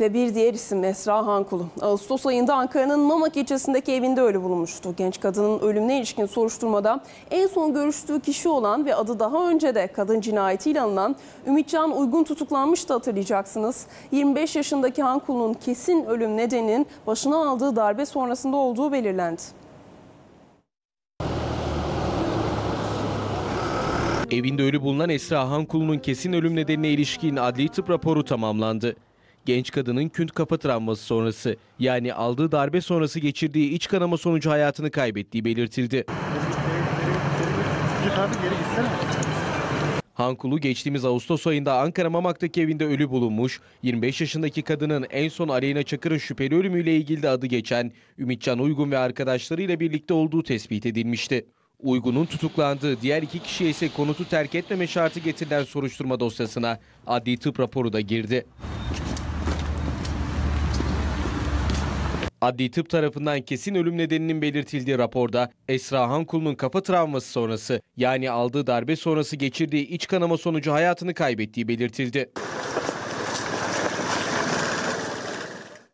Ve bir diğer isim Esra Hankulu. Ağustos ayında Ankara'nın Mamak ilçesindeki evinde ölü bulunmuştu. Genç kadının ölümüne ilişkin soruşturmada en son görüştüğü kişi olan ve adı daha önce de kadın cinayetiyle anılan Ümit Can Uygun tutuklanmıştı, hatırlayacaksınız. 25 yaşındaki Hankulu'nun kesin ölüm nedeninin başına aldığı darbe sonrasında olduğu belirlendi. Evinde ölü bulunan Esra Hankulu'nun kesin ölüm nedenine ilişkin adli tıp raporu tamamlandı. Genç kadının küt kafa travması sonrası, yani aldığı darbe sonrası geçirdiği iç kanama sonucu hayatını kaybettiği belirtildi. Hankulu geçtiğimiz Ağustos ayında Ankara Mamak'taki evinde ölü bulunmuş, 25 yaşındaki kadının en son Aleyna Çakır'ın şüpheli ölümüyle ilgili de adı geçen Ümit Can Uygun ve arkadaşlarıyla birlikte olduğu tespit edilmişti. Uygun'un tutuklandığı diğer iki kişiye ise konutu terk etmeme şartı getirilen soruşturma dosyasına adli tıp raporu da girdi. Adli tıp tarafından kesin ölüm nedeninin belirtildiği raporda Esra Hankulu'nun kafa travması sonrası, yani aldığı darbe sonrası geçirdiği iç kanama sonucu hayatını kaybettiği belirtildi.